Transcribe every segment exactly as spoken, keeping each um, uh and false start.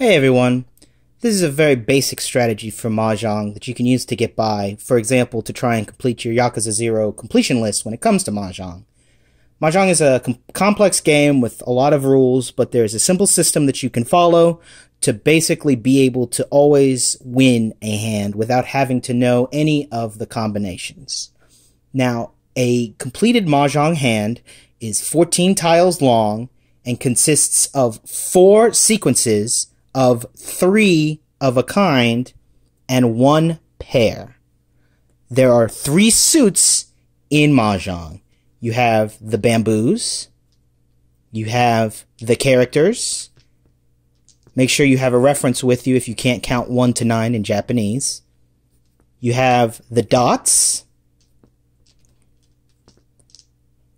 Hey everyone, this is a very basic strategy for Mahjong that you can use to get by, for example to try and complete your Yakuza zero completion list when it comes to Mahjong. Mahjong is a com complex game with a lot of rules, but there's a simple system that you can follow to basically be able to always win a hand without having to know any of the combinations. Now, a completed Mahjong hand is fourteen tiles long and consists of four sequences of three of a kind and one pair. There are three suits in Mahjong. You have the bamboos, you have the characters. Make sure you have a reference with you if you can't count one to nine in Japanese. You have the dots,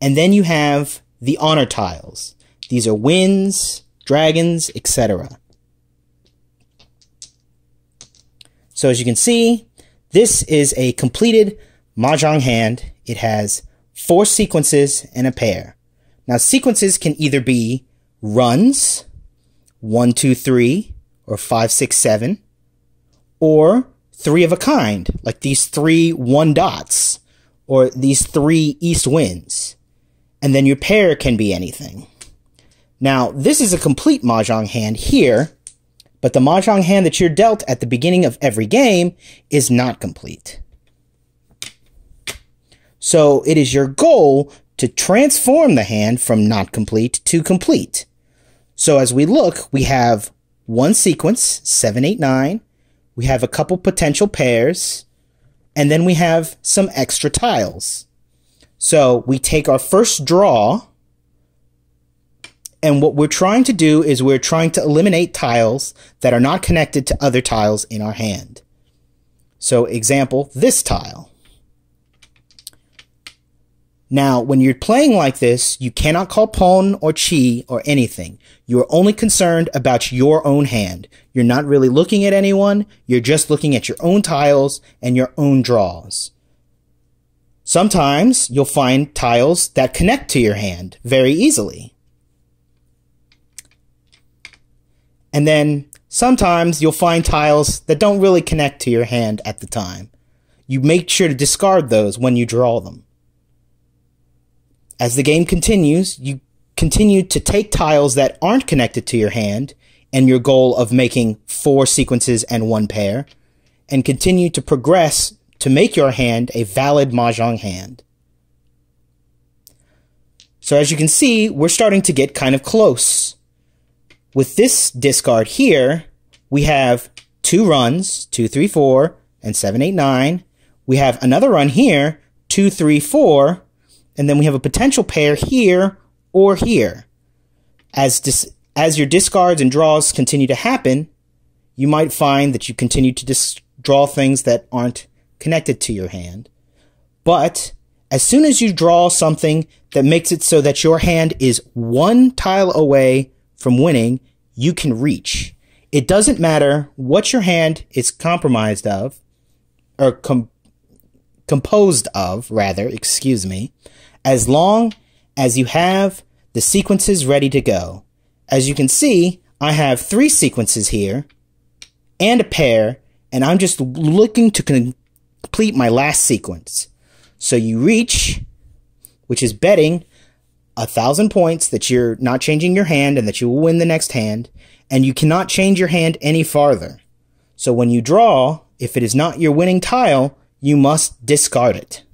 and then you have the honor tiles. These are winds, dragons, et cetera. So as you can see, this is a completed Mahjong hand. It has four sequences and a pair. Now sequences can either be runs, one, two, three, or five, six, seven, or three of a kind, like these three one dots, or these three east winds. And then your pair can be anything. Now this is a complete Mahjong hand here, but the Mahjong hand that you're dealt at the beginning of every game is not complete. So it is your goal to transform the hand from not complete to complete. So as we look, we have one sequence, seven, eight, nine. We have a couple potential pairs, and then we have some extra tiles. So we take our first draw, and what we're trying to do is we're trying to eliminate tiles that are not connected to other tiles in our hand. So example, this tile. Now, when you're playing like this, you cannot call pawn or chi or anything. You're only concerned about your own hand. You're not really looking at anyone. You're just looking at your own tiles and your own draws. Sometimes you'll find tiles that connect to your hand very easily. And then sometimes you'll find tiles that don't really connect to your hand at the time. You make sure to discard those when you draw them. As the game continues, you continue to take tiles that aren't connected to your hand and your goal of making four sequences and one pair, and continue to progress to make your hand a valid Mahjong hand. So as you can see, we're starting to get kind of close. With this discard here, we have two runs, two, three, four, and seven, eight, nine. We have another run here, two, three, four, and then we have a potential pair here or here. As, dis as your discards and draws continue to happen, you might find that you continue to dis draw things that aren't connected to your hand. But as soon as you draw something that makes it so that your hand is one tile away from winning, you can reach. It doesn't matter what your hand is compromised of, or com composed of, rather, excuse me, as long as you have the sequences ready to go. As you can see, I have three sequences here and a pair, and I'm just looking to complete my last sequence. So you reach, which is betting a thousand points that you're not changing your hand and that you will win the next hand, and you cannot change your hand any farther. So when you draw, if it is not your winning tile, you must discard it.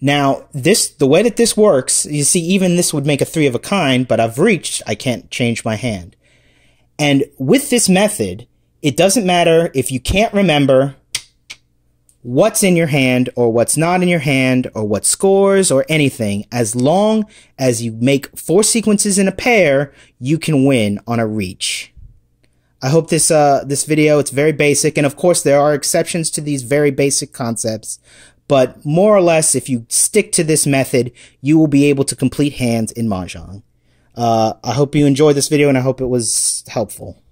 Now, this the way that this works, you see, even this would make a three of a kind, but I've reached, I can't change my hand. And with this method, it doesn't matter if you can't remember what's in your hand or what's not in your hand or what scores or anything. As long as you make four sequences in a pair, you can win on a reach. I hope this uh this video, it's very basic, and of course there are exceptions to these very basic concepts, but more or less if you stick to this method, you will be able to complete hands in Mahjong. Uh I hope you enjoyed this video, and I hope it was helpful.